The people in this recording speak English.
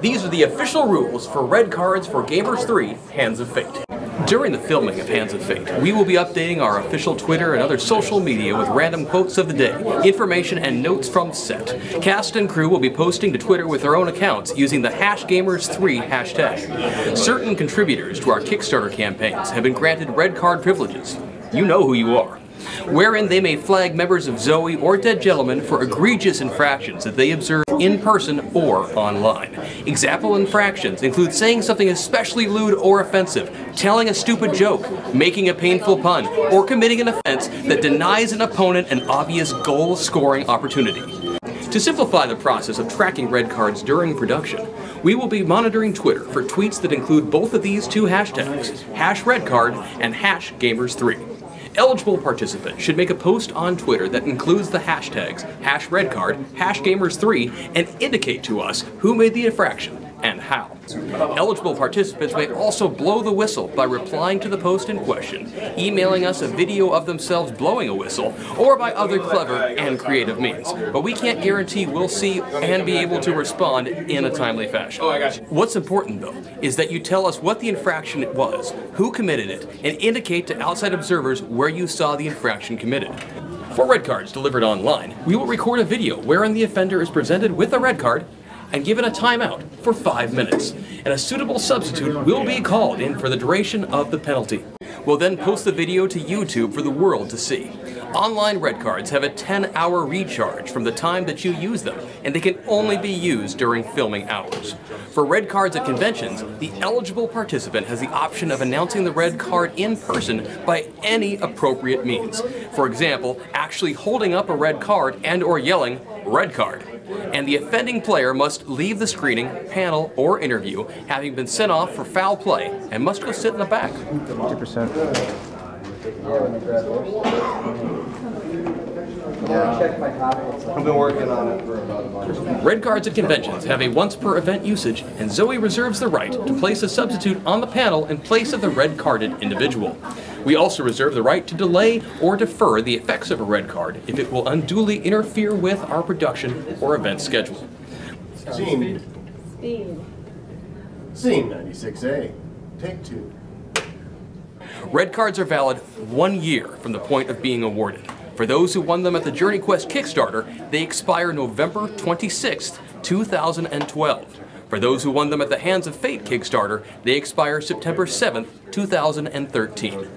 These are the official rules for red cards for Gamers 3, Hands of Fate. During the filming of Hands of Fate, we will be updating our official Twitter and other social media with random quotes of the day, information and notes from set. Cast and crew will be posting to Twitter with their own accounts using the #Gamers3 hashtag. Certain contributors to our Kickstarter campaigns have been granted red card privileges. You know who you are. Wherein they may flag members of Zoe or Dead Gentlemen for egregious infractions that they observe in person or online. Example infractions include saying something especially lewd or offensive, telling a stupid joke, making a painful pun, or committing an offense that denies an opponent an obvious goal-scoring opportunity. To simplify the process of tracking red cards during production, we will be monitoring Twitter for tweets that include both of these two hashtags, #RedCard and #Gamers3. Eligible participants should make a post on Twitter that includes the hashtags #RedCard, #Gamers3, and indicate to us who made the infraction and how. Eligible participants may also blow the whistle by replying to the post in question, emailing us a video of themselves blowing a whistle, or by other clever and creative means. But we can't guarantee we'll see and be able to respond in a timely fashion. What's important, though, is that you tell us what the infraction was, who committed it, and indicate to outside observers where you saw the infraction committed. For red cards delivered online, we will record a video wherein the offender is presented with a red card and given a timeout for 5 minutes, and a suitable substitute will be called in for the duration of the penalty. We'll then post the video to YouTube for the world to see. Online red cards have a 10-hour recharge from the time that you use them, and they can only be used during filming hours. For red cards at conventions, the eligible participant has the option of announcing the red card in person by any appropriate means. For example, actually holding up a red card and/or yelling, "Red card." And the offending player must leave the screening, panel, or interview, having been sent off for foul play, and must go sit in the back. 50%. I've been working on it for about a month. Red cards at conventions have a once-per-event usage, and Zoe reserves the right to place a substitute on the panel in place of the red-carded individual. We also reserve the right to delay or defer the effects of a red card if it will unduly interfere with our production or event schedule. Scene. Scene 96A. Take 2. Red cards are valid 1 year from the point of being awarded. For those who won them at the JourneyQuest Kickstarter, they expire November 26th, 2012. For those who won them at the Hands of Fate Kickstarter, they expire September 7th, 2013.